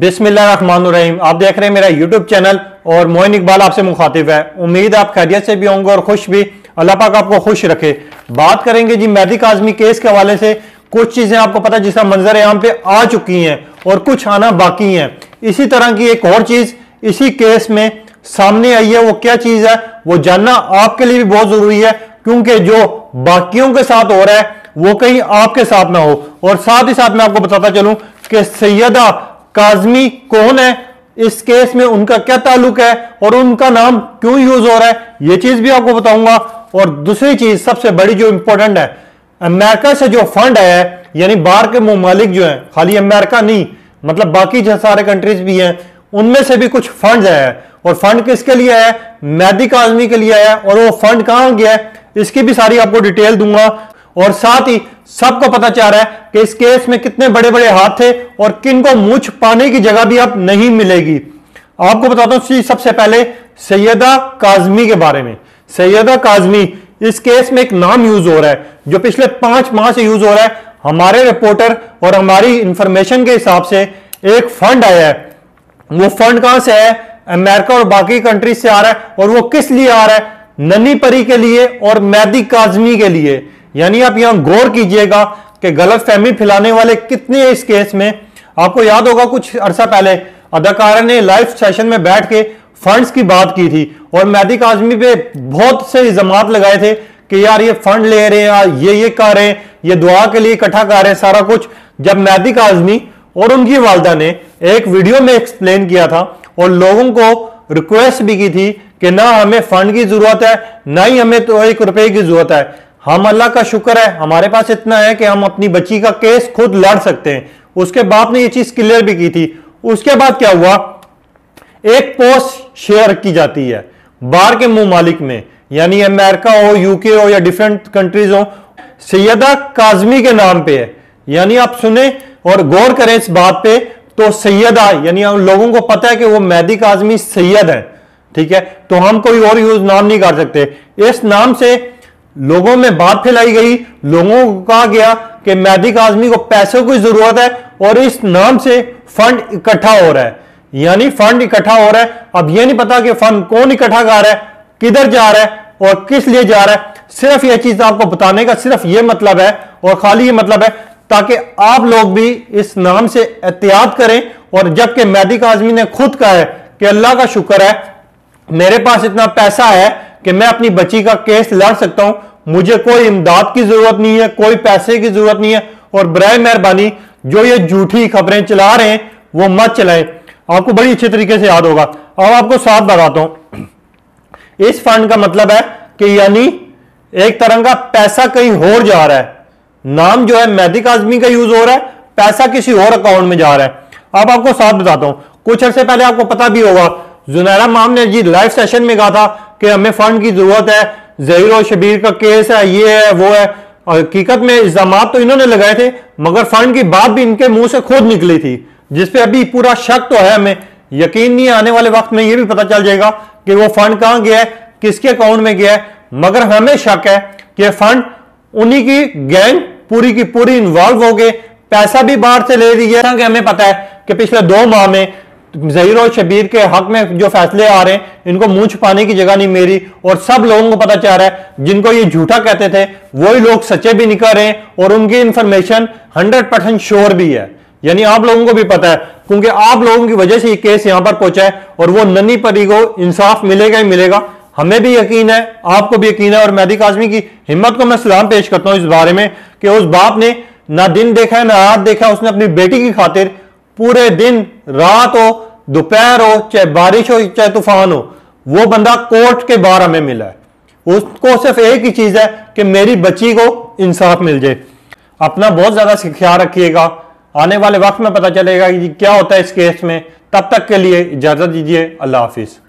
बिस्मिल्लाहिर्रहमानिर्रहीम। आप देख रहे हैं मेरा यूट्यूब चैनल और मोइन इकबाल आपसे मुखातिब है। उम्मीद आप खैरियत से भी होंगे और खुश भी। अल्लाह पाक आपको खुश रखे। बात करेंगे जी मेहदी काज़मी केस के हवाले से। कुछ चीजें आपको पता जिसका मंजर आम पे आ चुकी हैं और कुछ आना बाकी है। इसी तरह की एक और चीज इसी केस में सामने आई है, वो क्या चीज है वो जानना आपके लिए भी बहुत जरूरी है, क्योंकि जो बाकियों के साथ हो रहा है वो कहीं आपके साथ ना हो। और साथ ही साथ मैं आपको बताता चलूं कि सैयदा काज़मी कौन है, इस केस में उनका क्या ताल्लुक है और उनका नाम क्यों यूज हो रहा है, ये चीज भी आपको बताऊंगा। और दूसरी चीज सबसे बड़ी जो इंपॉर्टेंट है, अमेरिका से जो फंड आया है, यानी बाहर के मुमालिक जो है, खाली अमेरिका नहीं मतलब बाकी जो सारे कंट्रीज भी हैं, उनमें से भी कुछ फंड आया है। और फंड किसके लिए आया है? मेहदी काज़मी के लिए आया है। और वो फंड कहां गया है इसकी भी सारी आपको डिटेल दूंगा। और साथ ही सबको पता चल रहा है कि इस केस में कितने बड़े बड़े हाथ थे और किनको मुंह छुपाने की जगह भी आप नहीं मिलेगी। आपको बताता हूं सबसे पहले सैयदा काज़मी के बारे में। सैयदा काज़मी इस केस में एक नाम यूज हो रहा है जो पिछले 5 माह से यूज हो रहा है। हमारे रिपोर्टर और हमारी इंफॉर्मेशन के हिसाब से एक फंड आया है। वो फंड कहां से है? अमेरिका और बाकी कंट्रीज से आ रहा है। और वो किस लिए आ रहा है? नन्नी परी के लिए और मेहदी काज़मी के लिए। यानी आप यहां गौर कीजिएगा कि गलत फहमी फैलाने वाले कितने हैं इस केस में। आपको याद होगा कुछ अरसा पहले अदाकारा ने लाइव सेशन में बैठ के फंड्स की बात की थी और मेहदी काज़मी पे बहुत से इल्जामात लगाए थे कि यार ये फंड ले रहे हैं, ये कर रहे हैं, ये दुआ के लिए इकट्ठा कर रहे हैं सारा कुछ। जब मेहदी काज़मी और उनकी वालदा ने एक वीडियो में एक्सप्लेन किया था और लोगों को रिक्वेस्ट भी की थी कि ना हमें फंड की जरूरत है, ना ही हमें तो 1 रुपए की जरूरत है, हम अल्लाह का शुक्र है हमारे पास इतना है कि हम अपनी बच्ची का केस खुद लड़ सकते हैं। उसके बाप ने ये चीज क्लियर भी की थी। उसके बाद क्या हुआ? एक पोस्ट शेयर की जाती है बाहर के मुमालिक में, यानी अमेरिका हो, यूके हो या डिफरेंट कंट्रीज हो, सैयदा काज़मी के नाम पे है। यानी आप सुने और गौर करें इस बात पे तो सैयदा यानी लोगों को पता है कि वो मेहदी काज़मी सैयद है, ठीक है, तो हम कोई और यूज नाम नहीं कर सकते। इस नाम से लोगों में बात फैलाई गई, लोगों को कहा गया कि मेहदी काज़मी को पैसों की जरूरत है और इस नाम से फंड इकट्ठा हो रहा है। यानी फंड इकट्ठा हो रहा है। अब यह नहीं पता कि फंड कौन इकट्ठा कर रहा है, किधर जा रहा है और किस लिए जा रहा है। सिर्फ यह चीज आपको बताने का सिर्फ यह मतलब है और खाली ये मतलब है ताकि आप लोग भी इस नाम से एहतियात करें। और जबकि मेहदी काज़मी ने खुद कहा है कि अल्लाह का शुक्र है मेरे पास इतना पैसा है कि मैं अपनी बच्ची का केस लड़ सकता हूं, मुझे कोई इमदाद की जरूरत नहीं है, कोई पैसे की जरूरत नहीं है। और बराए मेहरबानी जो ये झूठी खबरें चला रहे हैं वो मत चलाएं। आपको बड़ी अच्छे तरीके से याद होगा। अब आपको साथ बताता हूं, इस फंड का मतलब है कि यानी एक तरह का पैसा कहीं और जा रहा है। नाम जो है मेहदी काज़मी का यूज हो रहा है, पैसा किसी और अकाउंट में जा रहा है। अब आपको साथ बताता हूं, कुछ अर्से पहले आपको पता भी होगा जुनैरा माम ने जी लाइव सेशन में कहा था कि हमें फंड की जरूरत है, ज़हीर और शबीर का केस है, ये है वो है। हकीकत में इल्जामात तो इन्होंने लगाए थे मगर फंड की बात भी इनके मुंह से खुद निकली थी, जिसपे अभी पूरा शक तो है। हमें यकीन नहीं, आने वाले वक्त में ये भी पता चल जाएगा कि वो फंड कहाँ गया है, किसके अकाउंट में गया है। मगर हमें शक है कि फंड उन्हीं की गैंग पूरी की पूरी इन्वॉल्व हो गए, पैसा भी बाहर से ले रही है। हमें पता है कि पिछले 2 माह में ज़हीर और शबीर के हक में जो फैसले आ रहे हैं इनको मुंह छुपाने की जगह नहीं मेरी। और सब लोगों को पता चल रहा है, जिनको ये झूठा कहते थे वही लोग सच्चे भी निकल रहे हैं और उनकी इंफॉर्मेशन 100% श्योर भी है। यानी आप लोगों को भी पता है क्योंकि आप लोगों की वजह से ये केस यहां पर पहुंचा है और वो नन्नी परी को इंसाफ मिलेगा ही मिलेगा। हमें भी यकीन है, आपको भी यकीन है। और मेहदी काज़मी की हिम्मत को मैं सलाम पेश करता हूं इस बारे में कि उस बाप ने ना दिन देखा है ना रात देखा है, उसने अपनी बेटी की खातिर पूरे दिन रात हो, दोपहर हो, चाहे बारिश हो, चाहे तूफान हो, वो बंदा कोर्ट के बाहर हमें मिला है। उसको सिर्फ एक ही चीज है कि मेरी बच्ची को इंसाफ मिल जाए। अपना बहुत ज्यादा ख्याल रखिएगा, आने वाले वक्त में पता चलेगा कि क्या होता है इस केस में। तब तक के लिए इजाजत दीजिए, अल्लाह हाफिज।